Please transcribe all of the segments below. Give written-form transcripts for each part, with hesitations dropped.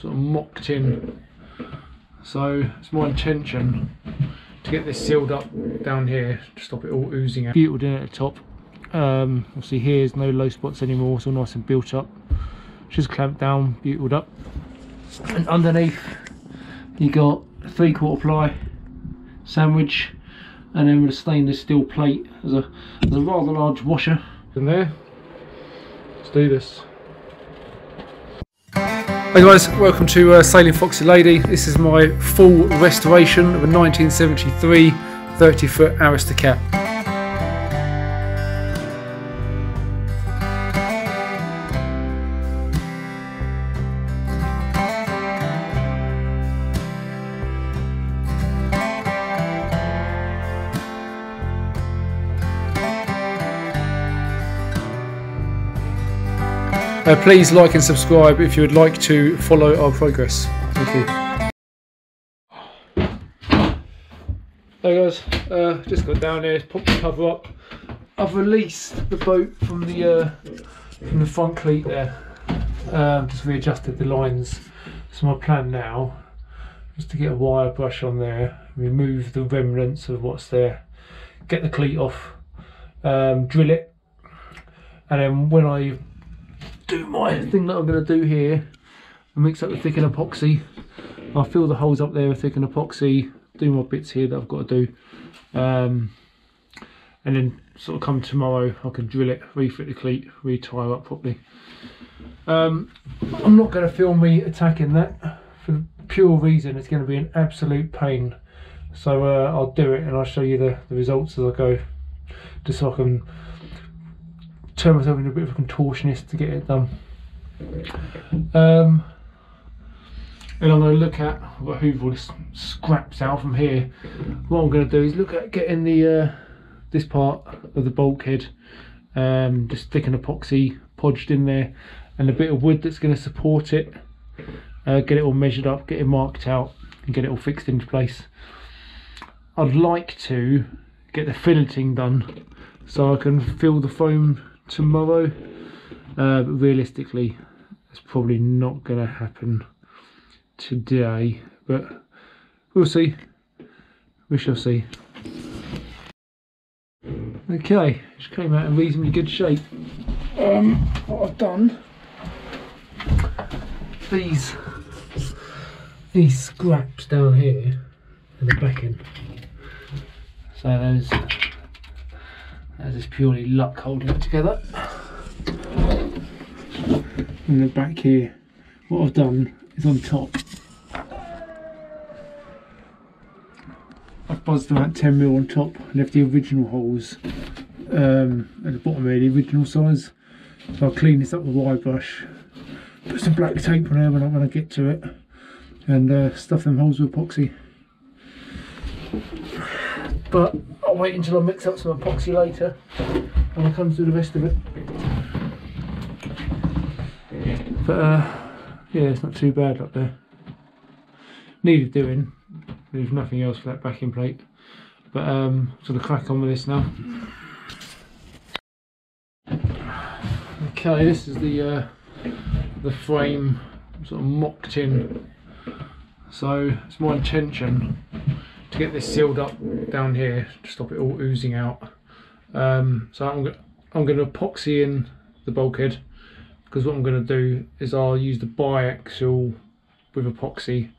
sort of mocked in. So it's my intention to get this sealed up down here to stop it all oozing out. Beautiful down at the top. Obviously here's no low spots anymore, it's all nice and built up. Just clamped down, beautiful up. And underneath you got a 3/4 ply sandwich, and then with a stainless steel plate as a rather large washer in there. Let's do this. Hey guys, welcome to Sailing Foxy Lady. This is my full restoration of a 1973 30-foot Aristocat. Please like and subscribe if you would like to follow our progress. Thank you. Hey guys, just got down here, popped the cover up. I've released the boat from the front cleat there. Just readjusted the lines. So my plan now is to get a wire brush on there, remove the remnants of what's there, get the cleat off, drill it, and then when I do my thing that I'm going to do here, I mix up with thickened epoxy. I'll fill the holes up there with thickened epoxy, do my bits here that I've got to do, and then sort of come tomorrow I can drill it, refit the cleat, retire up properly. I'm not going to film me attacking that for the pure reason it's going to be an absolute pain, so I'll do it and I'll show you the results as I go, just so I can turn myself into a bit of a contortionist to get it done. And I'm going to look at, I've got to hoover all this scraps out from here. What I'm going to do is look at getting the this part of the bulkhead, just thick and epoxy podged in there, and a bit of wood that's going to support it, get it all measured up, get it marked out and get it all fixed into place. I'd like to get the filleting done so I can fill the foam tomorrow, but realistically it's probably not going to happen today, but we'll see, we shall see. Okay, just came out in reasonably good shape. What I've done, these scraps down here in the back end, so that is purely luck holding it together. And then back here, what I've done is on top, I've buzzed about 10mm on top and left the original holes at the bottom here, the original size. So I'll clean this up with a wire brush, put some black tape on there when I get to it, and stuff them holes with epoxy. But I'll wait until I mix up some epoxy later and I'll come through the rest of it. But yeah, it's not too bad up there. Needed doing, there's nothing else for that backing plate. But sort of crack on with this now. Okay, this is the frame sort of mocked in. So it's my intention to get this sealed up down here to stop it all oozing out. So I'm going to epoxy in the bulkhead, because what I'm going to do is I'll use the biaxial with epoxy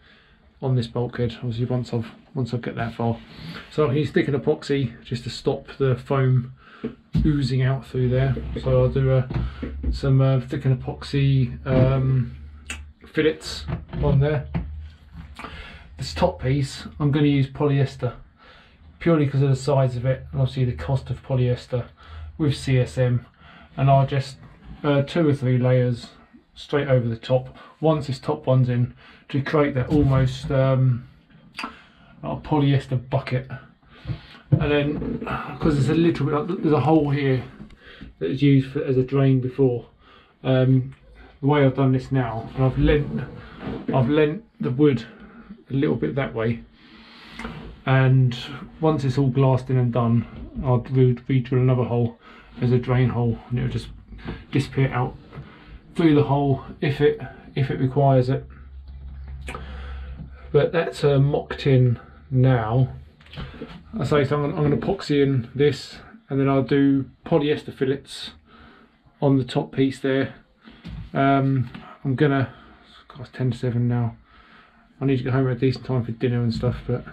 on this bulkhead, obviously once I get that far. So I can use thickened epoxy just to stop the foam oozing out through there. So I'll do some thickened epoxy fillets on there. This top piece, I'm going to use polyester purely because of the size of it and obviously the cost of polyester with CSM, and I'll just 2 or 3 layers straight over the top once this top one's in, to create that almost polyester bucket. And then because there's a little bit, look, there's a hole here that is used as a drain before. The way I've done this now, and I've lent the wood a little bit that way, and once it's all glassed in and done, I'll re-drill another hole as a drain hole, and it'll just disappear out through the hole if it requires it. But that's mocked in now. I say so, I'm going to epoxy in this, and then I'll do polyester fillets on the top piece there. I'm gonna, it's 10 to 7 now, I need to get home at a decent time for dinner and stuff, but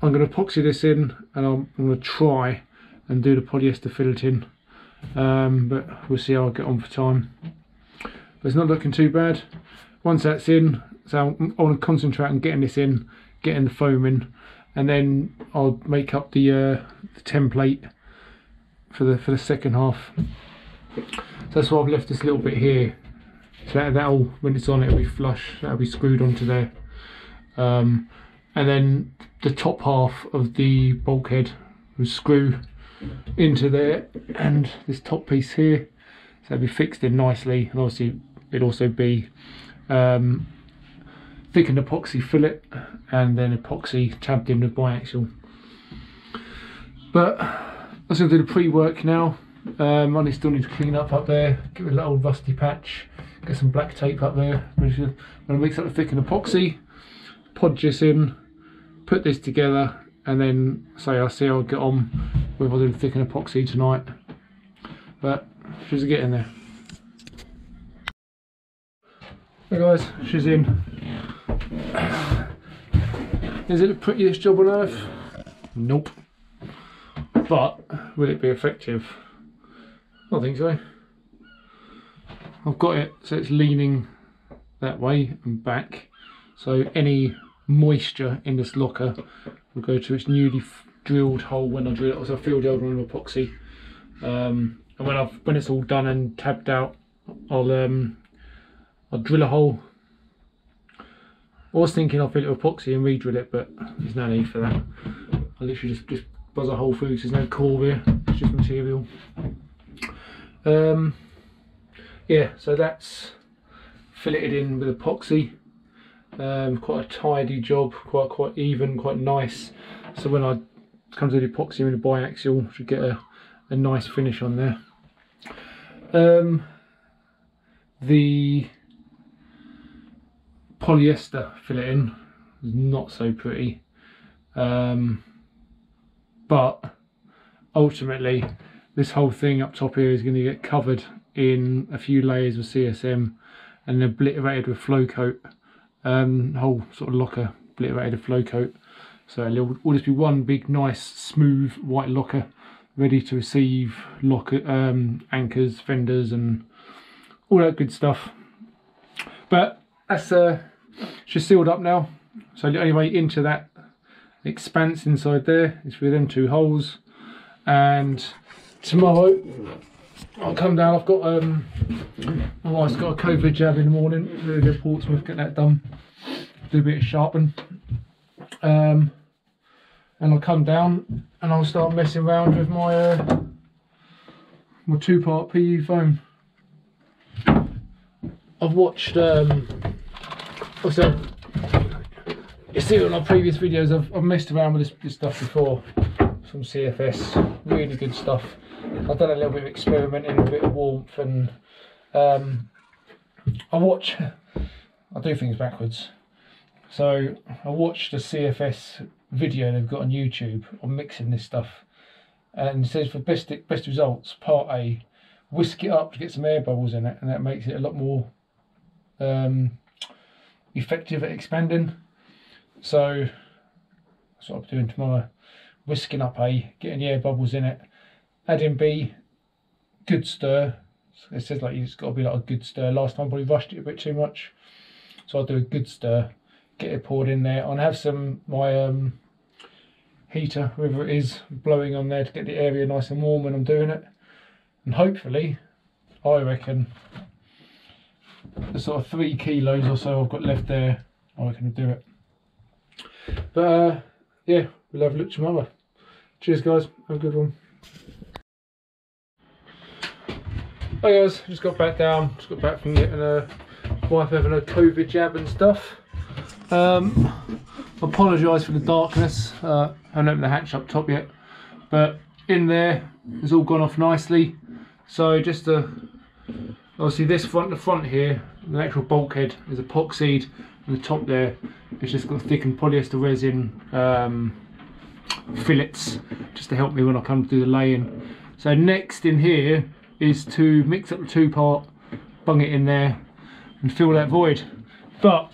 I'm going to epoxy this in, and I'm going to try and do the polyester filleting, but we'll see how I get on for time. But it's not looking too bad once that's in, so I want to concentrate on getting this in, getting the foam in, and then I'll make up the template for the second half. So that's why I've left this little bit here, so that'll, when it's on, it'll be flush, that'll be screwed onto there, and then the top half of the bulkhead will screw into there, and this top piece here, so it'll be fixed in nicely. And obviously it'll also be thickened epoxy fillet and then epoxy tabbed in with biaxial. But I'm just going to do the pre-work now. I still need to clean up there, give it a little old rusty patch, get some black tape up there. I'm going to mix up the thickened epoxy, podge this in, put this together, and then say I'll see how I get on with all the thickened epoxy tonight. But she's getting there. Hey guys, she's in. Is it the prettiest job on earth? Nope. But will it be effective? I don't think so. I've got it so it's leaning that way and back, so any moisture in this locker will go to its newly drilled hole when I drill it. So I filled the old one with epoxy, and when it's all done and tabbed out, I'll drill a hole. I was thinking I'll fill it with epoxy and re-drill it, but there's no need for that. I literally just buzz a hole through because there's no core here, it's just material. Yeah, so that's filleted in with epoxy. Quite a tidy job, quite even, quite nice. So when I come to the epoxy with the biaxial, I should get a nice finish on there. The polyester filleting is not so pretty, but ultimately this whole thing up top here is going to get covered in a few layers of CSM and obliterated with flow coat. Whole sort of locker obliterated with flow coat. So it'll all just be one big nice smooth white locker, ready to receive locker, anchors, fenders and all that good stuff. But that's just sealed up now. So anyway, into that expanse inside there is with them two holes, and tomorrow I'll come down. I've got my wife's got a COVID jab in the morning. We're gonna go to Portsmouth, get that done, do a bit of sharpen, and I'll come down and I'll start messing around with my my two-part PU foam. I've watched you see on our previous videos I've messed around with this stuff before. Some CFS, really good stuff. I've done a little bit of experimenting, a bit of warmth, and I do things backwards. So I watched a CFS video they've got on YouTube on mixing this stuff, and it says for best results, part A, whisk it up to get some air bubbles in it, and that makes it a lot more effective at expanding. So that's what I'm doing tomorrow. Whisking up A, getting the air bubbles in it, adding B, good stir. It says like it's got to be like a good stir. Last time I probably rushed it a bit too much, so I'll do a good stir, get it poured in there. I'll have some my heater, whoever it is, blowing on there to get the area nice and warm when I'm doing it. And hopefully, I reckon the sort of 3 kilos or so I've got left there, I reckon I'll do it. But yeah, we'll have a look tomorrow. Cheers guys, have a good one. Hi guys, just got back down, just got back from getting a wife having a COVID jab and stuff. Apologise for the darkness, I haven't opened the hatch up top yet, but in there it's all gone off nicely. So just Obviously this front, the front here, the actual bulkhead is epoxied, and the top there is just got thickened polyester resin fillets just to help me when I come through the laying. So next in here is to mix up the two part, bung it in there and fill that void. But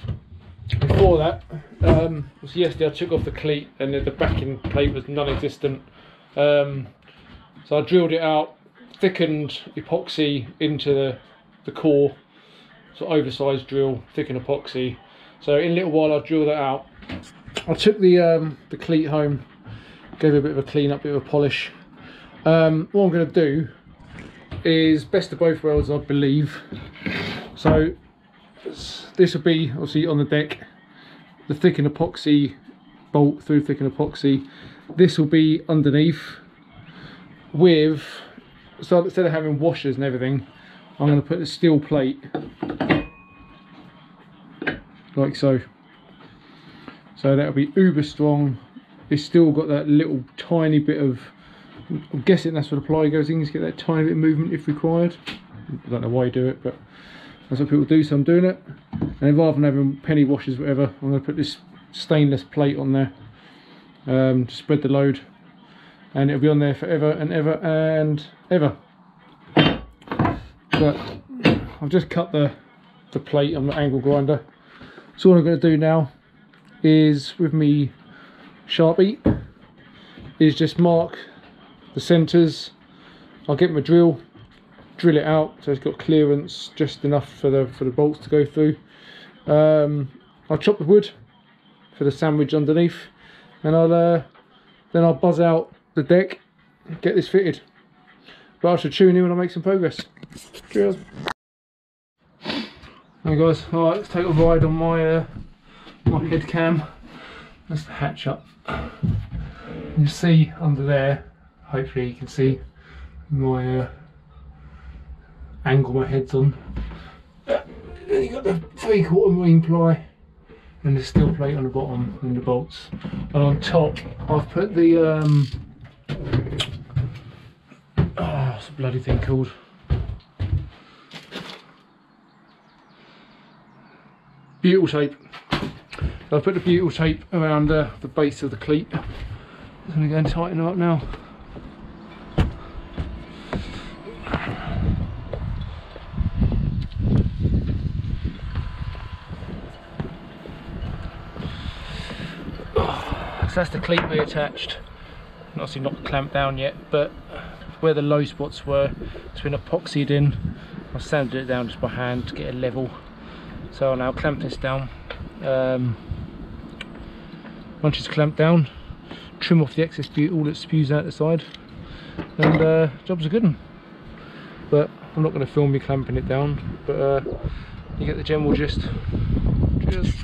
before that, so yesterday I took off the cleat and the backing plate was non-existent, so I drilled it out, thickened epoxy into the core, so oversized drill, thicken epoxy. So in a little while I'll drill that out. I took the cleat home, gave it a bit of a clean up, bit of a polish. What I'm going to do is best of both worlds, I believe. So this will be obviously on the deck, the thicken epoxy bolt through thicken epoxy. This will be underneath with, so instead of having washers and everything, I'm going to put the steel plate like so. So that'll be uber strong. It's still got that little tiny bit of, I'm guessing that's where the ply goes in, you just get that tiny bit of movement if required. I don't know why you do it, but that's what people do, so I'm doing it. And rather than having penny washers, whatever, I'm going to put this stainless plate on there to spread the load. And it'll be on there forever and ever and ever. But I've just cut the plate on the angle grinder. So what I'm going to do now is, with me Sharpie, is just mark the centres. I'll get my drill, drill it out so it's got clearance just enough for the bolts to go through. I'll chop the wood for the sandwich underneath, and I'll then I'll buzz out the deck, get this fitted. But I should tune in when I make some progress. Cheers. Hey guys, all right, let's take a ride on my my head cam. That's the hatch up. You see under there, hopefully you can see my angle my head's on. Then you got the 3/4 marine ply and the steel plate on the bottom and the bolts. And on top, I've put the what's the bloody thing called? Butyl tape. So I've put the butyl tape around the base of the cleat. I'm going to go and tighten it up now. So that's the cleat reattached. Obviously not clamped down yet, but where the low spots were, it's been epoxied in. I sanded it down just by hand to get it level. So I'll now clamp this down. Once it's clamped down, trim off the excess butyl that spews out the side, and job's a good one. But I'm not going to film me clamping it down, but you get the general gist. Cheers.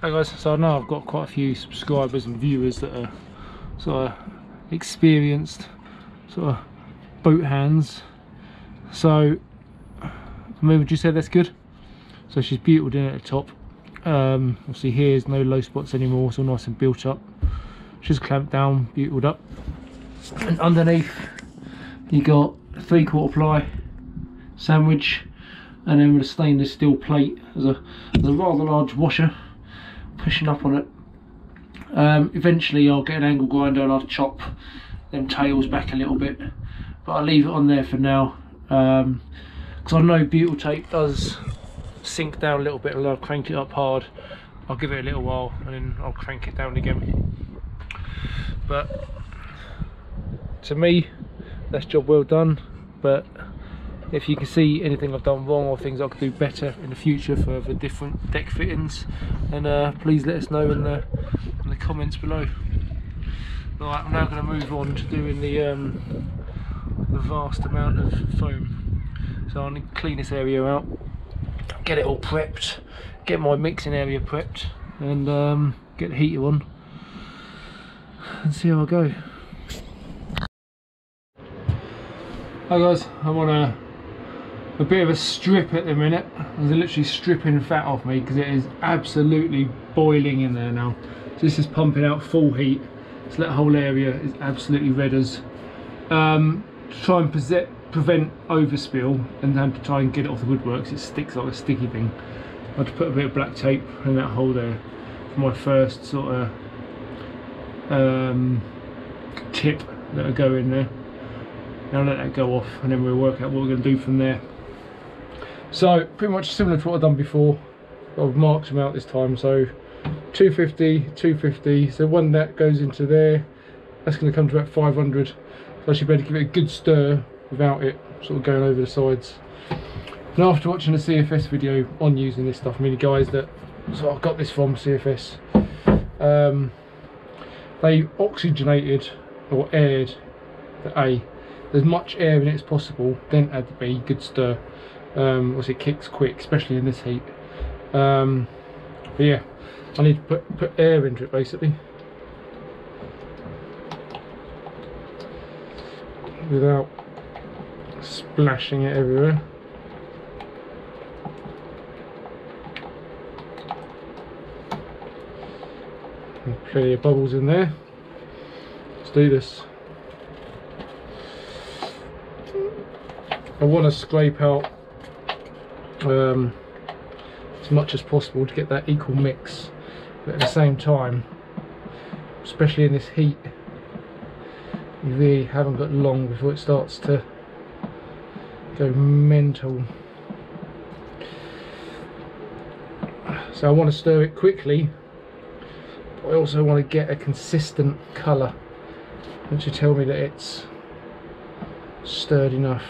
Hey guys, so I know I've got quite a few subscribers and viewers that are sort of experienced sort of boat hands. So Mum, would you say that's good? So she's butyl in at the top. Obviously here's no low spots anymore, it's all nice and built up. She's clamped down, butyled up. And underneath you got a 3/4 ply sandwich, and then with a stainless steel plate as a rather large washer pushing up on it. Eventually I'll get an angle grinder and I'll chop them tails back a little bit, but I'll leave it on there for now, because I know butyl tape does sink down a little bit. I'll crank it up hard, I'll give it a little while and then I'll crank it down again. But to me that's job well done, but if you can see anything I've done wrong or things I could do better in the future for different deck fittings, then please let us know in the comments below. Right, I'm now going to move on to doing the vast amount of foam. So I'm going to clean this area out, get it all prepped, get my mixing area prepped, and get the heater on and see how I go. Hi guys, I'm on a bit of a strip at the minute. They're literally stripping fat off me because it is absolutely boiling in there now. So this is pumping out full heat, so that whole area is absolutely red as. Try and prevent overspill and then to try and get it off the woodworks. It sticks like a sticky thing. I had to put a bit of black tape in that hole there for my first sort of tip that I go in there. Now let that go off and then we'll work out what we're going to do from there. So pretty much similar to what I've done before, but I've marked them out this time. So 250, 250, so one that goes into there, that's going to come to about 500. So I should be able to give it a good stir without it sort of going over the sides. And after watching a CFS video on using this stuff, I mean the guys that so I got this from CFS, they oxygenated or aired the A. As much air in it as possible, then add the B, good stir. Obviously it kicks quick, especially in this heat. But yeah, I need to put air into it basically, without splashing it everywhere. And plenty of bubbles in there. Let's do this. I want to scrape out as much as possible to get that equal mix, but at the same time, especially in this heat, you really haven't got long before it starts to go mental. So I want to stir it quickly, but I also want to get a consistent colour, which will tell me that it's stirred enough.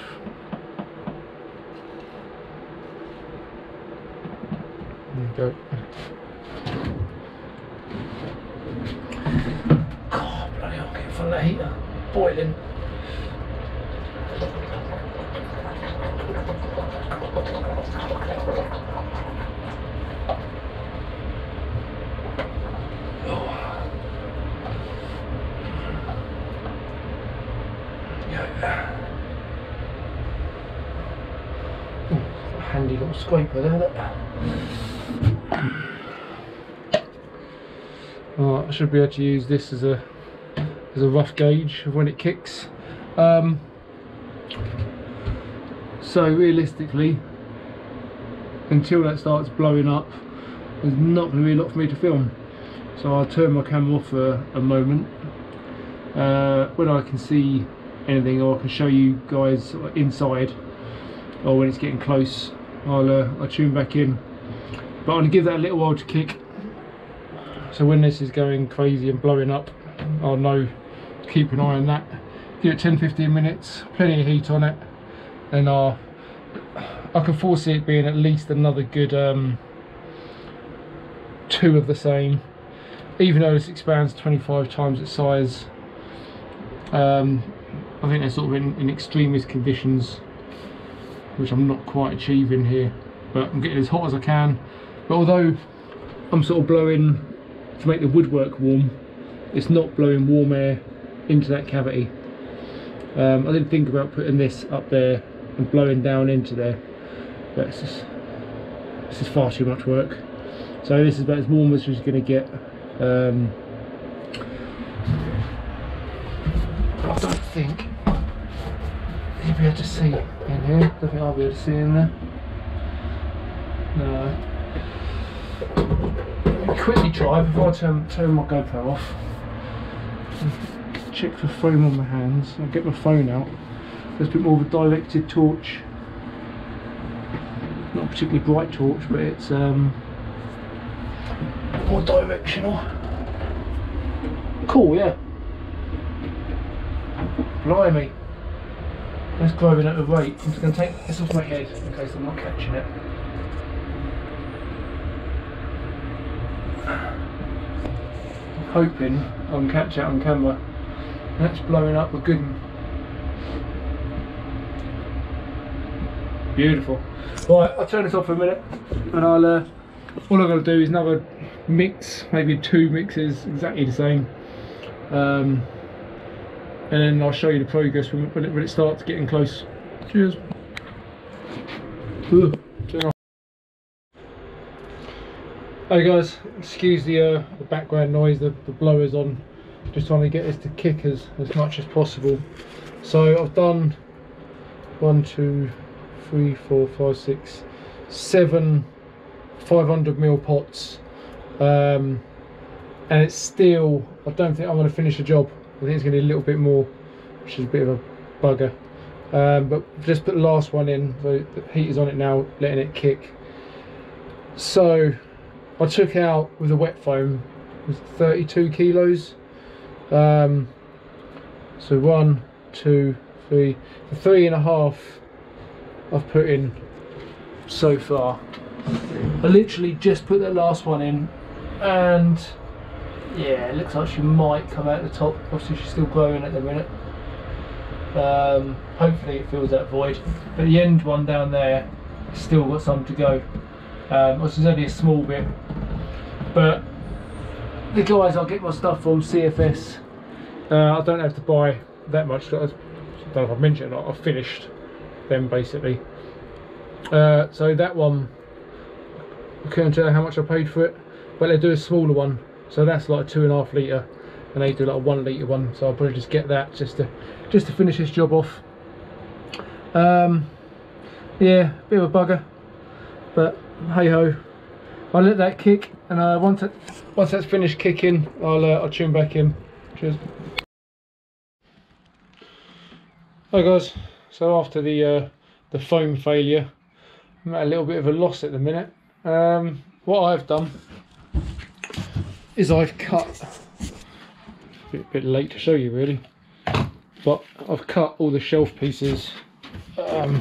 Go. God, bloody hell, get in front of that heater. Boiling. Oh. Yeah. Ooh, handy little scraper there, isn't it? Right, I should be able to use this as a rough gauge of when it kicks. So realistically, until that starts blowing up, there's not going to be a lot for me to film. So I'll turn my camera off for a moment. When I can see anything, or I can show you guys inside, or when it's getting close, I'll tune back in. But I'm going to give that a little while to kick. So when this is going crazy and blowing up, I'll know, keep an eye on that. Give it 10-15 minutes, plenty of heat on it, and I can foresee it being at least another good two of the same. Even though this expands 25 times its size, I think they're sort of in extremist conditions, which I'm not quite achieving here. But I'm getting as hot as I can. But although I'm sort of blowing to make the woodwork warm, it's not blowing warm air into that cavity. I didn't think about putting this up there and blowing down into there, but it's just, this is far too much work. So this is about as warm as we're going to get. I don't think you'll be able to see in here. I don't think I'll be able to see in there. No. Let me quickly try before I turn my GoPro off. Check for foam on my hands. I'll get my phone out. There's a bit more of a directed torch. Not a particularly bright torch, but it's more directional. Cool, yeah. Blimey. That's growing at a rate. I'm just going to take this off my head in case I'm not catching it. Hoping I can catch it on camera. That's blowing up a good one. Beautiful. Right, I'll turn this off for a minute, and I'll all I'm going to do is another mix, maybe two mixes exactly the same, and then I'll show you the progress when it starts getting close. Cheers. Ugh. Hey guys, excuse the background noise, the blower's on. Just trying to get this to kick as much as possible. So I've done one, two, three, four, five, six, seven 500ml pots, and it's still, I don't think I'm going to finish the job. I think it's going to be a little bit more, which is a bit of a bugger, but just put the last one in. So the heat is on it now, letting it kick. So I took out with the wet foam, it was 32 kilos. So 1, 2, 3, the 3.5 I've put in so far. I literally just put that last one in, and yeah, it looks like she might come out the top. Obviously she's still glowing at the minute. Hopefully it fills that void, but the end one down there still got some to go. Which is only a small bit, but the guys I'll get my stuff from, CFS, I don't have to buy that much. I don't know if I've mentioned it or not, I've finished them basically. So that one, I couldn't tell how much I paid for it, but they do a smaller one, so that's like a 2.5 litre, and they do like a 1 litre one, so I'll probably just get that just to finish this job off. Yeah, bit of a bugger, but hey ho, I'll let that kick, and once that's finished kicking, I'll tune back in. Cheers. Hi guys, so after the foam failure, I'm at a little bit of a loss at the minute. What I've done is I've cut, a bit late to show you really, but I've cut all the shelf pieces that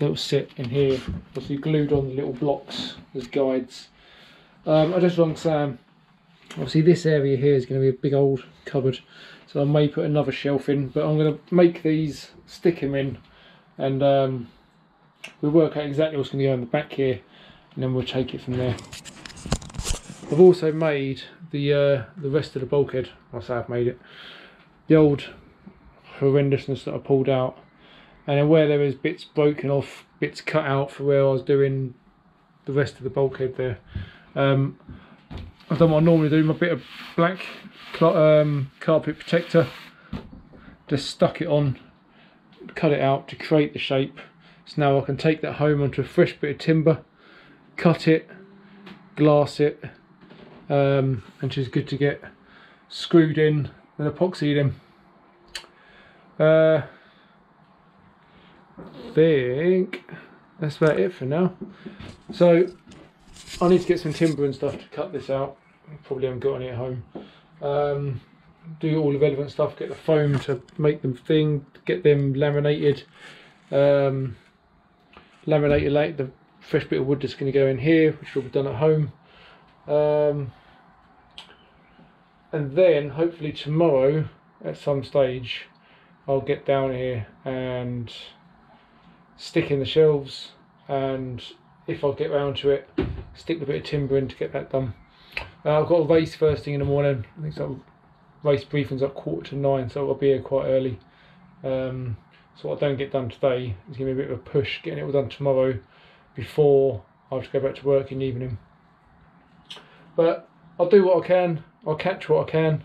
will sit in here. Obviously glued on the little blocks as guides. I just rung Sam. Obviously this area here is going to be a big old cupboard, so I may put another shelf in, but I'm going to make these, stick them in, and we'll work out exactly what's going to go in the back here, and then we'll take it from there. I've also made the rest of the bulkhead. I say I've made it. The old horrendousness that I pulled out, and then where there is bits broken off, bits cut out for where I was doing the rest of the bulkhead there. I've done what I normally do, my bit of black carpet protector, just stuck it on, cut it out to create the shape. So now I can take that home onto a fresh bit of timber, cut it, glass it, and she's good to get screwed in and epoxied in. I think that's about it for now. So I need to get some timber and stuff to cut this out. Probably haven't got any at home. Do all the relevant stuff, get the foam to make them thin, get them laminated. Laminated like the fresh bit of wood that's going to go in here, which will be done at home. And then hopefully tomorrow at some stage I'll get down here and stick in the shelves, and if I get round to it, stick a bit of timber in to get that done. I've got a race first thing in the morning. I think so, race briefing's at 8:45, so I'll be here quite early. So what I don't get done today is going to be a bit of a push getting it all done tomorrow before I have to go back to work in the evening. But I'll do what I can, I'll catch what I can,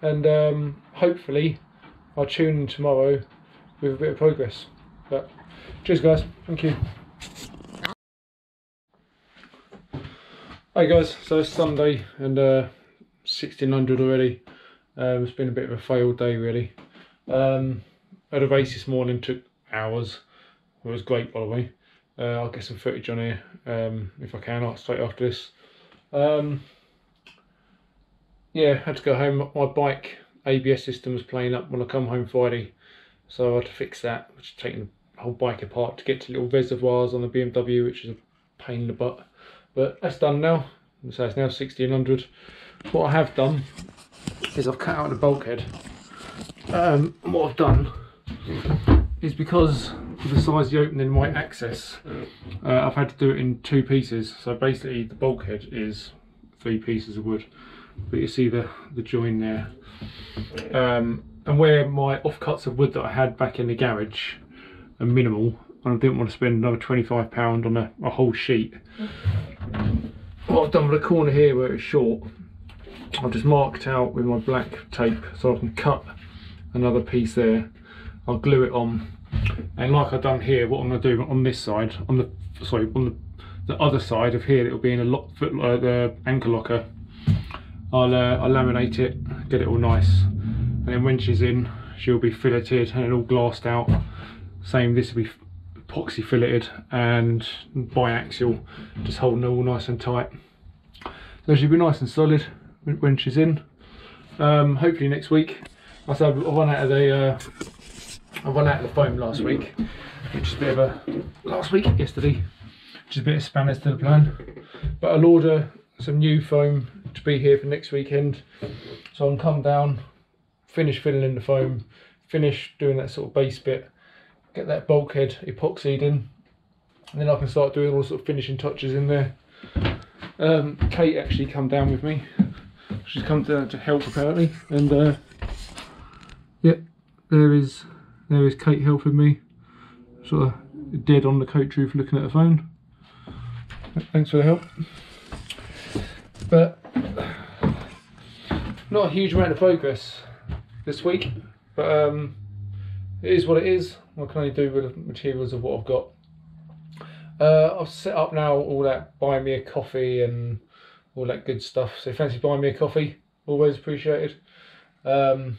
and hopefully I'll tune in tomorrow with a bit of progress. But cheers guys, thank you. Hey guys, so it's Sunday and 1600 already. It's been a bit of a failed day really. At a race this morning, took hours. It was great by the way. I'll get some footage on here if I can, I'll straight after this. Yeah, had to go home. My bike ABS system was playing up when I come home Friday, so I had to fix that, which is taking the whole bike apart to get to little reservoirs on the BMW, which is a pain in the butt. But that's done now, so it's now 1600. What I have done is I've cut out the bulkhead. What I've done is, because of the size of the opening my access, I've had to do it in two pieces. So basically the bulkhead is 3 pieces of wood, but you see the join there. And where my offcuts of wood that I had back in the garage are minimal, and I didn't want to spend another £25 on a whole sheet. What I've done with the corner here where it's short, I've just marked out with my black tape so I can cut another piece there. I'll glue it on, And like I've done here, what I'm going to do on this side, on the other side of here, it'll be in a the anchor locker. I'll laminate it, get it all nice, and then when she's in, she'll be filleted and all glassed out. Same, this will be epoxy filleted and biaxial, just holding it all nice and tight. So she'll be nice and solid when she's in. Hopefully next week. I said I run out of the foam last week, which is a bit of a yesterday, which is a bit of spanners to the plan. But I'll order some new foam to be here for next weekend, so I'll come down, finish filling in the foam, finish doing that sort of base bit, get that bulkhead epoxied in, and then I can start doing all sort of finishing touches in there. Kate actually come down with me. She's come down to help apparently, and yep, there is Kate helping me, sort of dead on the coach roof looking at her phone. Thanks for the help. But not a huge amount of progress this week, but it is what it is. What can I do with the materials of what I've got? I've set up now all that buy me a coffee and all that good stuff. So fancy buying me a coffee, always appreciated. Yeah,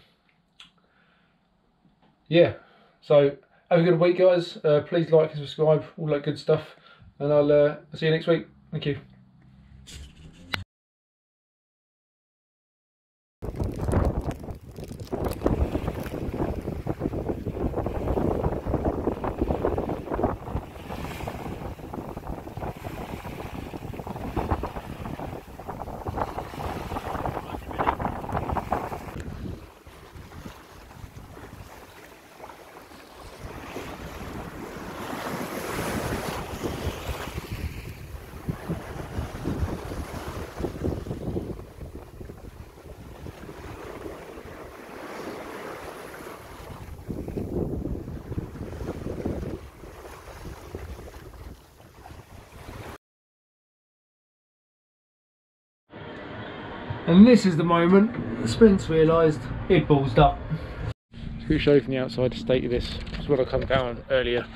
so have a good week, guys. Please like and subscribe, all that good stuff, and I'll see you next week. Thank you. And this is the moment Spence realised he'd ballsed up. Let's show you from the outside the state of this. That's what I come down earlier.